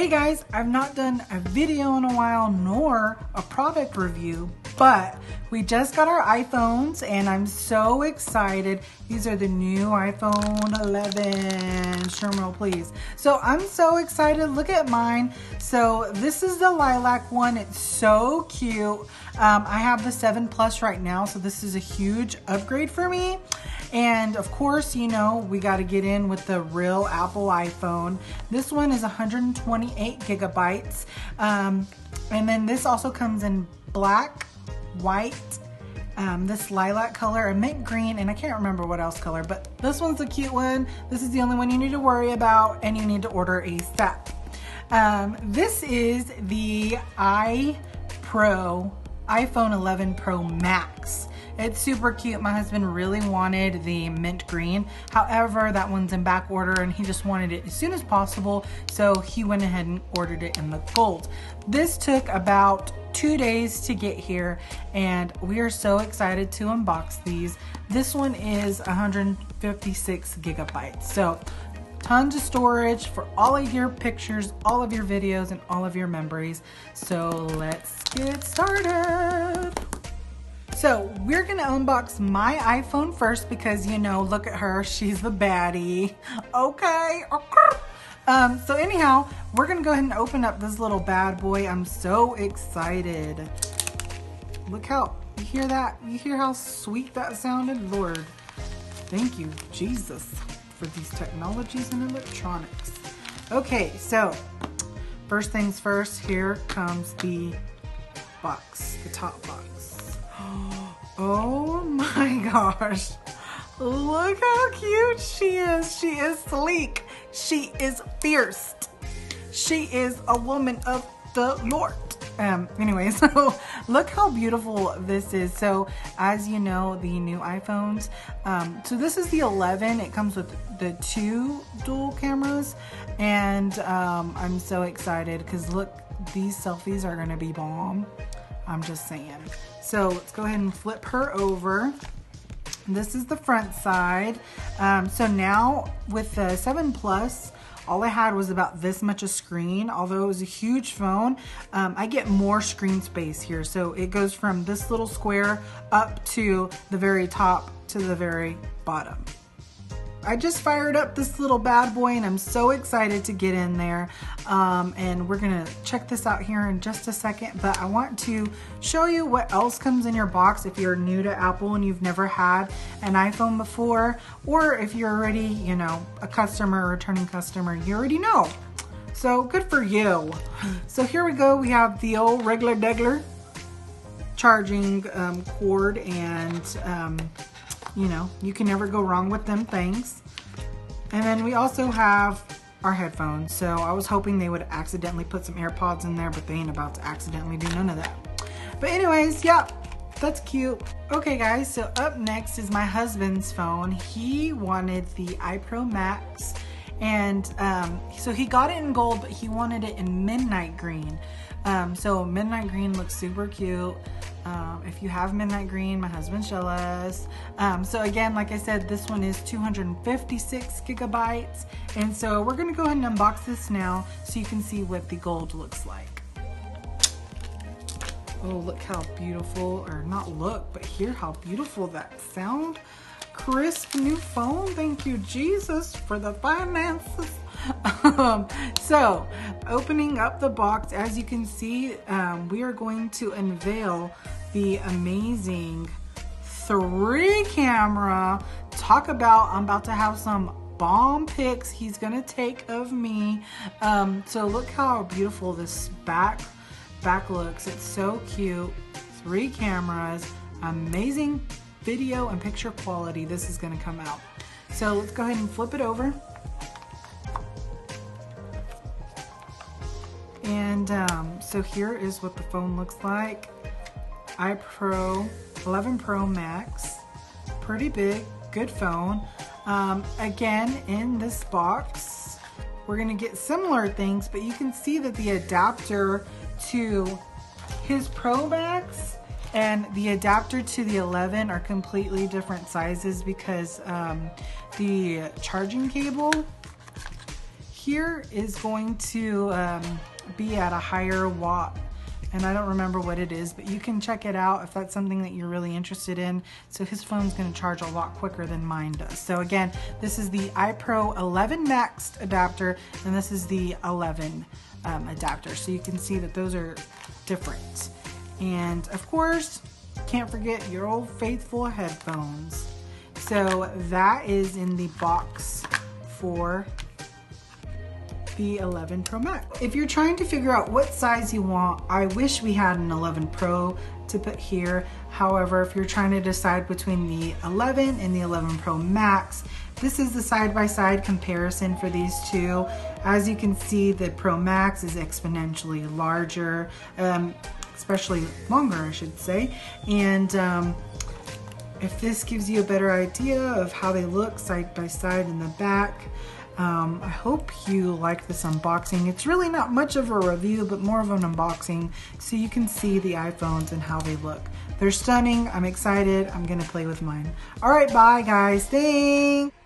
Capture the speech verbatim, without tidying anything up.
Hey guys, I've not done a video in a while nor a product review, but we just got our iPhones and I'm so excited. These are the new iPhone eleven. Sherman, please. So I'm so excited. Look at mine. So this is the lilac one. It's so cute. Um, I have the seven plus right now, so this is a huge upgrade for me. And of course, you know, we got to get in with the real Apple iPhone. This one is one hundred twenty-eight gigabytes. Um, and then this also comes in black, white, um, this lilac color, a mint green, and I can't remember what else color, but this one's a cute one. This is the only one you need to worry about, and you need to order ASAP. Um, this is the iPhone eleven Pro Max. It's super cute. My husband really wanted the mint green. However, that one's in back order and he just wanted it as soon as possible. So he went ahead and ordered it in the gold. This took about two days to get here and we are so excited to unbox these. This one is one hundred fifty-six gigabytes. So tons of storage for all of your pictures, all of your videos, and all of your memories. So let's get started. So we're gonna unbox my iPhone first because, you know, look at her, she's the baddie. Okay, okay. Um, so anyhow, we're gonna go ahead and open up this little bad boy. I'm so excited. Look how, you hear that? You hear how sweet that sounded? Lord, thank you, Jesus, for these technologies and electronics. Okay, so first things first, here comes the box, the top box. Oh my gosh, look how cute she is. She is sleek, she is fierce, she is a woman of the Lord. Um, anyway, so look how beautiful this is. So as you know, the new iPhones, um, so this is the eleven, it comes with the two dual cameras, and um, I'm so excited because look, these selfies are gonna be bomb. I'm just saying. So let's go ahead and flip her over. This is the front side. Um, so now with the seven plus, all I had was about this much a screen. Although it was a huge phone, um, I get more screen space here. So it goes from this little square up to the very top to the very bottom. I just fired up this little bad boy and I'm so excited to get in there. Um, and we're gonna check this out here in just a second, but I want to show you what else comes in your box if you're new to Apple and you've never had an iPhone before, or if you're already, you know, a customer, a returning customer, you already know. So good for you. So here we go, we have the old regular degler charging um, cord, and um, you know, you can never go wrong with them things. And then we also have our headphones. So I was hoping they would accidentally put some AirPods in there, but they ain't about to accidentally do none of that. But anyways, yep, that's cute. Okay guys, so up next is my husband's phone. He wanted the iPro Max. And um, so he got it in gold, but he wanted it in midnight green. Um, so midnight green looks super cute. Um, if you have midnight green, my husband's jealous. Um, so again, like I said, this one is two hundred fifty-six gigabytes. And so we're gonna go ahead and unbox this now so you can see what the gold looks like. Oh, look how beautiful, or not look, but hear how beautiful that sound. Crisp new phone, thank you Jesus for the finances. Um, so opening up the box, as you can see, um, we are going to unveil the amazing three camera. Talk about, I'm about to have some bomb pics he's gonna take of me. Um, so look how beautiful this back back looks. It's so cute. Three cameras, amazing video and picture quality. This is going to come out. So let's go ahead and flip it over. And um, so here is what the phone looks like. iPhone eleven Pro Max. Pretty big, good phone. Um, again, in this box, we're going to get similar things, but you can see that the adapter to his Pro Max and the adapter to the eleven are completely different sizes because um, the charging cable here is going to um, be at a higher watt, and I don't remember what it is, but you can check it out if that's something that you're really interested in. So his phone's gonna charge a lot quicker than mine does. So again, this is the iPro eleven Max adapter, and this is the eleven um, adapter. So you can see that those are different. And of course, can't forget your old faithful headphones. So that is in the box for the eleven Pro Max. If you're trying to figure out what size you want, I wish we had an eleven Pro to put here. However, if you're trying to decide between the eleven and the eleven Pro Max, this is the side-by-side comparison for these two. As you can see, the Pro Max is exponentially larger, um, especially longer, I should say. And um, if this gives you a better idea of how they look side-by-side in the back, Um, I hope you like this unboxing. It's really not much of a review, but more of an unboxing so you can see the iPhones and how they look. They're stunning. I'm excited. I'm gonna play with mine. All right, bye guys. Thanks.